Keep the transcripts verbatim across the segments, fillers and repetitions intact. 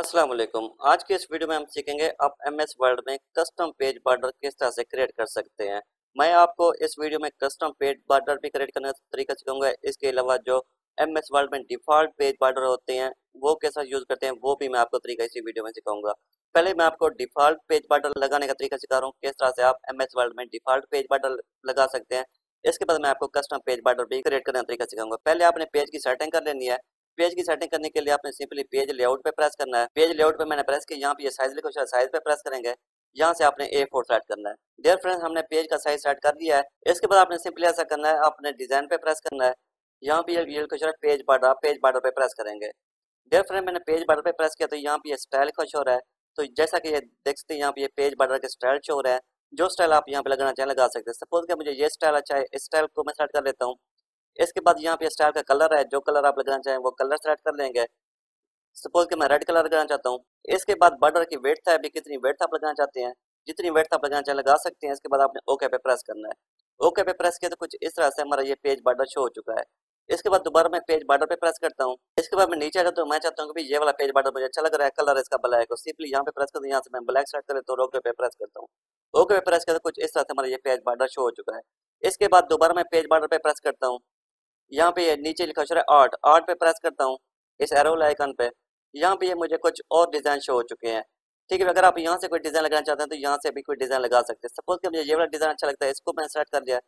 अस्सलाम वालेकुम। आज के इस वीडियो में हम सीखेंगे आप एम एस वर्ड में कस्टम पेज बॉर्डर किस तरह से क्रिएट कर सकते हैं। मैं आपको इस वीडियो में कस्टम पेज बॉर्डर भी क्रिएट करने का तरीका सिखाऊंगा। इसके अलावा जो एम एस वर्ड में डिफ़ॉल्ट पेज बॉर्डर होते हैं वो कैसा यूज़ करते हैं वो भी मैं आपको तरीका इसी वीडियो में सिखाऊंगा। पहले मैं आपको डिफ़ॉल्ट पेज बॉर्डर लगाने का तरीका सिखा रहा हूँ, किस तरह से आप एम एस वर्ड में डिफ़ॉल्ट पेज बॉर्डर लगा सकते हैं। इसके बाद मैं आपको कस्टम पेज बॉर्डर भी क्रिएट करने का तरीका सिखाऊंगा। पहले आपने पेज की सेटिंग कर लेनी है। पेज की सेटिंग करने के लिए आपने सिंपली पेज लेआउट पे प्रेस करना है। पेज लेआउट पे मैंने प्रेस किया, यहाँ पे ये साइज लिखा है, साइज पे प्रेस करेंगे, यहाँ से आपने ए फोर सेट करना है। डियर फ्रेंड्स, हमने पेज का साइज सेट कर दिया है। इसके बाद आपने सिंपली ऐसा करना है, आपने डिजाइन पे प्रेस करना है, यहाँ पे ये खुश हो रहा है पेज बॉर्डर, पेज बॉर्डर पे प्रेस करेंगे। डियर फ्रेंड, मैंने पेज बॉर्डर पे प्रेस किया तो यहाँ पे ये स्टाइल खुश हो रहा है। तो जैसा कि ये देख सकते हैं यहाँ पे ये पेज बॉर्डर के स्टाइल शो हो रहा है। जो स्टाइल आप यहाँ पे लगाना चाहें लगा सकते हैं। सपोज कि मुझे ये स्टाइल अच्छा है, इस स्टाइल को मैं सेट कर लेता हूँ। इसके बाद यहाँ पे स्टाइल का कलर है, जो कलर आप लगाना चाहें वो कलर सेलेक्ट कर लेंगे। सपोज कि मैं रेड कलर लगाना चाहता हूँ। इसके बाद बॉर्डर की वेट था, अभी कितनी वेट आप लगाना चाहते हैं, जितनी वेट आप लगाना चाहें लगा सकते हैं। इसके बाद आपने ओके पे प्रेस करना है। ओके पे प्रेस किया तो कुछ इस तरह से हमारा ये पेज बॉर्डर शो हो चुका है। इसके बाद दोबारा मैं पेज बॉर्डर पे प्रेस करता हूँ। इसके बाद मैं नीचे आ जाता हूँ, मैं चाहता हूँ कि ये वाला पेज बॉर्डर मुझे अच्छा लग रहा है, कलर इसका ब्लैक है, सिंपली यहाँ पे प्रेस करता हूँ, यहाँ से मैं ब्लैक सेलेक्ट कर लेता हूँ, ओके पे प्रेस करता हूँ। ओके पे प्रेस करता हूँ, कुछ इस तरह से हमारा ये पेज बॉर्डर शो हो चुका है। इसके बाद दोबारा मैं पेज बॉर्डर पे प्रेस करता हूँ। यहाँ पे नीचे लिखा हुआ है आर्ट, आर्ट पे प्रेस करता हूँ इस एरो आइकन पे। यहाँ पे ये मुझे कुछ और डिज़ाइन शो हो चुके हैं। ठीक है, अगर आप यहाँ से कोई डिज़ाइन लगाना चाहते हैं तो यहाँ से भी कोई डिज़ाइन लगा सकते हैं। सपोज कि मुझे ये वाला डिज़ाइन अच्छा लगता है, इसको मैं सेलेक्ट कर लिया।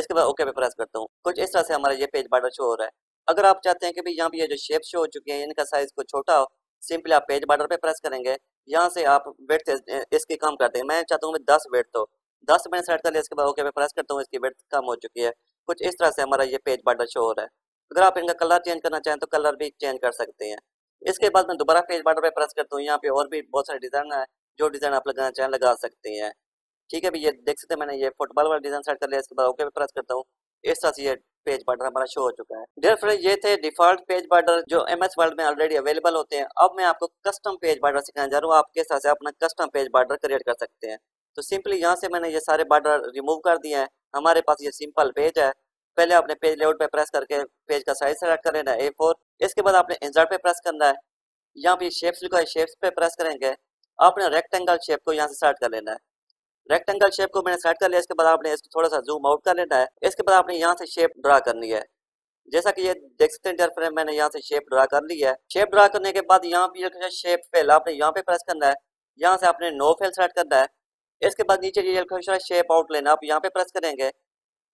इसके बाद ओके पे प्रेस करता हूँ, कुछ इस तरह से हमारा ये पेज बॉर्डर शो हो रहा है। अगर आप चाहते हैं कि भाई यहाँ पे ये जो शेप शो हो चुके हैं इनका साइज को छोटा हो, सिंपली आप पेज बॉर्डर पे प्रेस करेंगे, यहाँ से आप विड्थ इसकी कम करते हैं। मैं चाहता हूँ दस विड्थ हो, दस मैंने सेलेक्ट कर लिया। इसके बाद ओके पे प्रेस करता हूँ, इसकी विड्थ कम हो चुकी है। कुछ इस तरह से हमारा ये पेज बॉर्डर शो हो रहा है। अगर आप इनका कलर चेंज करना चाहें तो कलर भी चेंज कर सकते हैं। इसके बाद मैं दोबारा पेज बॉर्डर पे प्रेस करता हूँ। यहाँ पे और भी बहुत सारे डिज़ाइन है, जो डिज़ाइन आप लगाना चाहें लगा सकते हैं। ठीक है, अभी ये देख सकते हैं मैंने ये फुटबॉल वाला डिज़ाइन सेट कर लिया। इसके बाद ओके पे प्रेस करता हूँ, इस तरह से ये पेज बॉर्डर हमारा शो हो चुका है। डियर फ्रेंड, ये थे डिफ़ॉल्ट पेज बॉर्डर जो एम एस वर्ड में ऑलरेडी अवेलेबल होते हैं। अब मैं आपको कस्टम पेज बॉर्डर सिखाने जा रहा हूँ, आप किस तरह से अपना कस्टम पेज बॉर्डर क्रिएट कर सकते हैं। तो सिंपली यहाँ से मैंने ये सारे बॉर्डर रिमूव कर दिए हैं। हमारे पास ये सिंपल पेज है। पहले आपने पेज लेआउट पे प्रेस करके पेज का साइज सेलेक्ट कर लेना है ए फोर। इसके बाद आपने इंसर्ट पे प्रेस करना है, यहाँ पे शेप्स लिखा है, शेप्स पे प्रेस करेंगे। आपने रेक्टेंगल शेप को यहाँ से सेलेक्ट कर लेना है। रेक्टेंगल शेप को मैंने सेलेक्ट कर लिया। इसके बाद आपने इसको थोड़ा सा जूम आउट कर लेना है। इसके बाद आपने यहाँ से शेप ड्रा करनी है। जैसा कि ये देख सकते हैं डियर फ्रेंड, मैंने यहाँ से शेप ड्रा कर ली है। शेप ड्रा करने के बाद यहाँ पे शेप फेल, आपने यहाँ पे प्रेस करना है, यहाँ से आपने नो फेल सेलेक्ट करना है। इसके बाद नीचे ये लिखा हुआ है शेप आउटलाइन, आप यहाँ पे प्रेस करेंगे,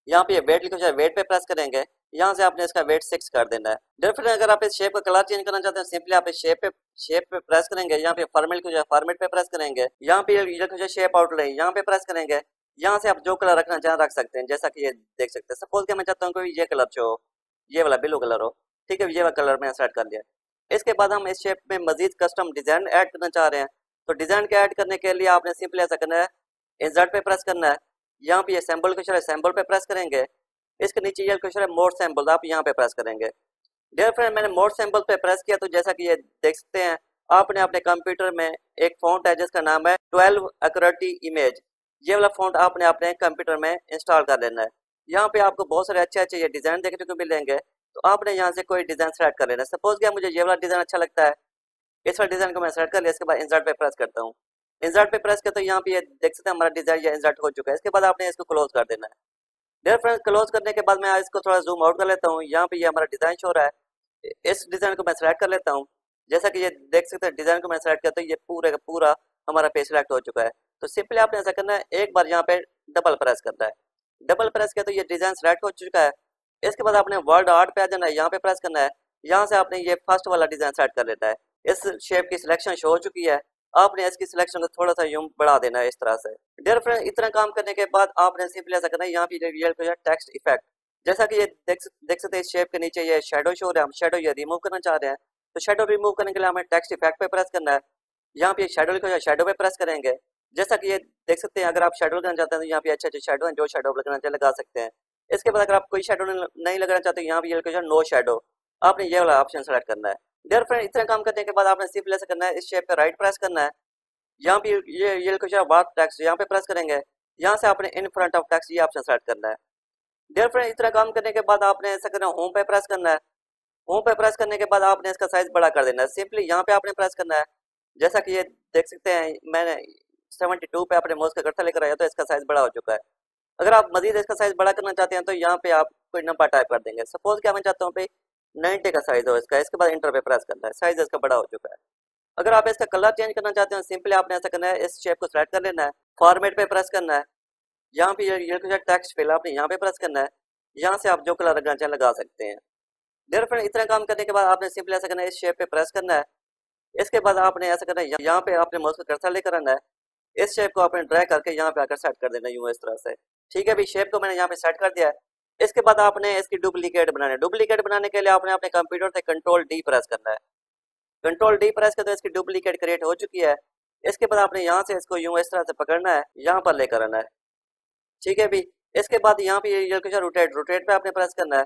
यहाँ पे वेट लिखा हुआ है, वेट पे प्रेस करेंगे, यहाँ से आपने इसका वेट सिक्स कर देना है। डियर फ्रेंड, अगर आप इस शेप का कलर चेंज करना चाहते हैं सिंपली आप इस शेप पे शेप पे प्रेस करेंगे, यहाँ पे फॉर्मेट लिखा हुआ है, फॉर्मेट पे प्रेस करेंगे, यहाँ पे लिखा हुआ है शेप आउटलाइन, यहाँ पे प्रेस करेंगे, यहाँ से आप जो कलर रखना चाहें रख सकते हैं। जैसा कि ये देख सकते हैं, सपोज कि मैं चाहता हूँ कि ये कलर शो, ये वाला ब्लू कलर हो। ठीक है, ये वाला कलर मैंने सेलेक्ट कर लिया। इसके बाद हम इस शेप में मजीद कस्टम डिजाइन ऐड करना चाह रहे हैं। तो डिजाइन के ऐड करने के लिए आपने सिंपली ऐसा करना है, इंसर्ट पे प्रेस करना है, यहाँ पे ये सैम्बल क्वेश्चन है, सैम्बल पे प्रेस करेंगे। इसके नीचे ये क्वेश्चन है मोर सैम्बल, आप यहाँ पे प्रेस करेंगे। डियर फ्रेंड, मैंने मोर सैम्बल पे प्रेस किया तो जैसा कि ये देख सकते हैं आपने अपने कंप्यूटर में एक फॉन्ट है जिसका नाम है ट्वेल्व एक्यूरेटी इमेज, ये वाला फॉन्ट आपने अपने कंप्यूटर में इंस्टॉल कर लेना है। यहाँ पे आपको बहुत सारे अच्छे अच्छे ये डिज़ाइन देखने को मिलेंगे। तो आपने यहाँ से कोई डिज़ाइन सेलेक्ट कर लेना है। सपोज क्या मुझे ये वाला डिज़ाइन अच्छा लगता है, इस वाला डिज़ाइन को मैं सेलेक्ट कर लिया। इसके बाद इंसर्ट पे प्रेस करता हूँ, इंसर्ट पे प्रेस करते तो यहाँ पे ये देख सकते हैं हमारा डिजाइन या इंसर्ट हो चुका है। इसके बाद आपने इसको क्लोज कर देना है। डियर फ्रेंड्स, क्लोज करने के बाद मैं इसको थोड़ा जूम आउट कर लेता हूँ। यहाँ पे ये हमारा डिज़ाइन शो हो रहा है, इस डिज़ाइन को मैं सेलेक्ट कर लेता हूँ। जैसा कि ये देख सकते हैं डिज़ाइन को मैं सेलेक्ट करता हूँ, ये पूरे का पूरा हमारा पेज सेलेक्ट हो चुका है। तो सिंपली आपने ऐसा करना है, एक बार यहाँ पे डबल प्रेस करना है। डबल प्रेस किया तो ये डिज़ाइन सेलेक्ट हो चुका है। इसके बाद आपने वर्ड आर्ट पे आ जाना है, यहाँ पे प्रेस करना है, यहाँ से आपने ये फर्स्ट वाला डिज़ाइन सेलेक्ट कर लेना है। इस शेप की सिलेक्शन शो हो चुकी है, आपने इसकी सिलेक्शन को थोड़ा सा यूं बढ़ा देना है इस तरह से। डियर फ्रेंड, इतना काम करने के बाद आपने सिंपली ऐसा करना है, यहाँ पे टेक्स्ट इफेक्ट, जैसा कि ये देख देख सकते हैं इस शेप के नीचे ये शेडो शो हो रहा है, हम शेडो ये रिमूव करना चाह रहे हैं। तो शेडो रिमूव करने के लिए हमें टेक्स्ट इफेक्ट पे प्रेस करना है, यहाँ पे शेडो लिखा हुआ है, शेडो पे प्रेस करेंगे। जैसा कि ये देख सकते हैं, अगर आप शेडो लगाना चाहते हैं तो यहाँ पे अच्छे अच्छे शेडो हैं, जो शेडो लगाना चाहते लगा सकते हैं। इसके बाद अगर आप कोई शेडो नहीं लगाना चाहते, यहाँ पे नो शेडो, आपने ये वाला ऑप्शन सेलेक्ट करना है। डियर फ्रेंड, इतना काम करने के बाद आपने सिंपली ऐसा करना है, इस शेप पे राइट प्रेस करना है, यहाँ पे ये ये क्वेश्चन वार्ड टेक्स्ट, यहाँ पे प्रेस करेंगे, यहाँ से आपने इन फ्रंट ऑफ टेक्स्ट ये ऑप्शन सेलेक्ट करना है। डियर फ्रेंड, इतना काम करने के बाद आपने ऐसा करना है, होम पे प्रेस करना है। होम पे प्रेस करने के बाद आपने इसका साइज बड़ा कर देना है। सिंपली यहाँ पे आपने प्रेस करना है, जैसा कि ये देख सकते हैं मैंने सेवेंटी टू पे अपने माउस का कर्सर लेकर आया तो इसका साइज़ बड़ा हो चुका है। अगर आप मजीद इसका साइज़ बड़ा करना चाहते हैं तो यहाँ पे आप कोई नंबर टाइप कर देंगे। सपोज क्या मैं चाहता हूँ पे नाइन्टी का साइज़ हो इसका। इसके बाद इंटर पे प्रेस करना है, साइज़ इसका बड़ा हो चुका है। अगर आप इसका कलर चेंज करना चाहते हैं सिंपली आपने ऐसा करना है, इस शेप को सिलेक्ट कर लेना है, फॉर्मेट पर प्रेस करना है, यहाँ पे टेक्स्ट फिल आपने यहाँ पे प्रेस करना है, यहाँ से आप जो कलर लगाना चाहें लगा सकते हैं। डेयर फ्रेंड इतना काम करने के बाद आपने सिंपली ऐसा करना है, इस शेप पे प्रेस करना है। इसके बाद आपने ऐसा करना है, यहाँ पे आपने माउस का कर्सर लेकर आना है, इस शेप को आपने ड्रैग करके यहाँ पे आकर सेट कर देना यूँ इस तरह से। ठीक है, अभी शेप को मैंने यहाँ पे सेट कर दिया है। इसके बाद आपने इसकी डुप्लीकेट बनाना है। डुप्लीकेट बनाने के लिए आपने अपने कंप्यूटर से कंट्रोल डी प्रेस करना है। कंट्रोल डी प्रेस कर तो इसकी डुप्लीकेट क्रिएट हो चुकी है। इसके बाद आपने यहाँ से इसको यूँ इस तरह से पकड़ना है, यहाँ पर लेकर आना है। ठीक है अभी इसके बाद यहाँ पे रोटेट रोटेट पे आपने प्रेस करना है,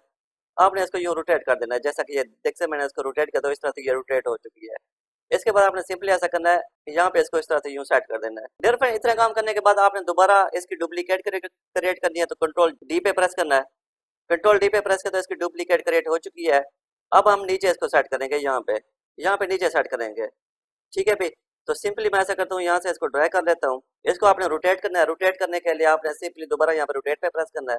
आपने इसको यूँ रोटेट कर देना है। जैसा कि ये देख से मैंने इसको रोटेट किया तो इस तरह से ये रोटेट हो चुकी है। इसके बाद आपने सिंपली ऐसा करना है, यहाँ पे इसको इस तरह से यूँ सेट कर देना है। डेयर फ्रेंड इतना काम करने के बाद आपने दोबारा इसकी डुप्लीकेट क्रिएट करनी है तो कंट्रोल डी पे प्रेस करना है। कंट्रोल डी पे प्रेस कर तो इसकी डुप्लीकेट क्रिएट हो चुकी है। अब हम नीचे इसको सेट करेंगे, यहाँ पे यहाँ पे नीचे सेट करेंगे। ठीक है भाई, तो सिंपली मैं ऐसा करता हूँ, यहाँ से इसको ड्रैग कर लेता हूँ। इसको आपने रोटेट करना है। रोटेट करने के लिए आपने सिंपली दोबारा यहाँ पे रोटेट पे प्रेस करना है।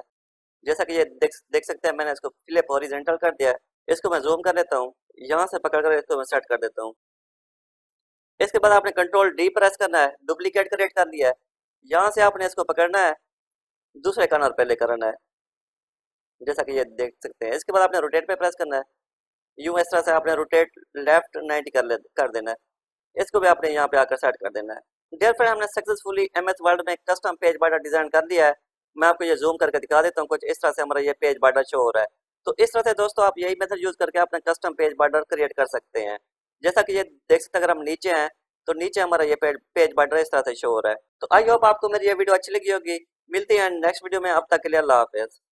जैसा कि ये देख देख सकते हैं मैंने इसको फ्लिप हॉरिजॉन्टल कर दिया है। इसको मैं जूम कर लेता हूँ, यहाँ से पकड़ कर इसको मैं सेट कर देता हूँ। इसके बाद आपने कंट्रोल डी प्रेस करना है, डुप्लीकेट क्रिएट कर लिया है। यहाँ से आपने इसको पकड़ना है, दूसरे कॉर्नर पे लेकर आना है, जैसा कि ये देख सकते हैं। इसके बाद आपने रोटेट पे प्रेस करना है, यूँ इस तरह से आपने रोटेट लेफ्ट नाइन्टी कर ले कर देना है। इसको भी आपने यहाँ पे आकर सेट कर देना है। डेयर फ्रेंड हमने सक्सेसफुली एम एस वर्ड में कस्टम पेज बॉर्डर डिज़ाइन कर लिया है। मैं आपको ये जूम करके दिखा देता हूँ। कुछ इस तरह से हमारा ये पेज बॉर्डर शो हो रहा है। तो इस तरह से दोस्तों आप यही मेथड यूज़ करके अपना कस्टम पेज बॉर्डर क्रिएट कर सकते हैं। जैसा कि ये देख सकते हैं, अगर हम नीचे हैं तो नीचे हमारा ये पेज पेज बॉर्डर इस तरह से शो हो रहा है। तो आई होप आपको मेरी ये वीडियो अच्छी लगी होगी। मिलते हैं नेक्स्ट वीडियो में, अब तक के लिए अल्लाह हाफिज़।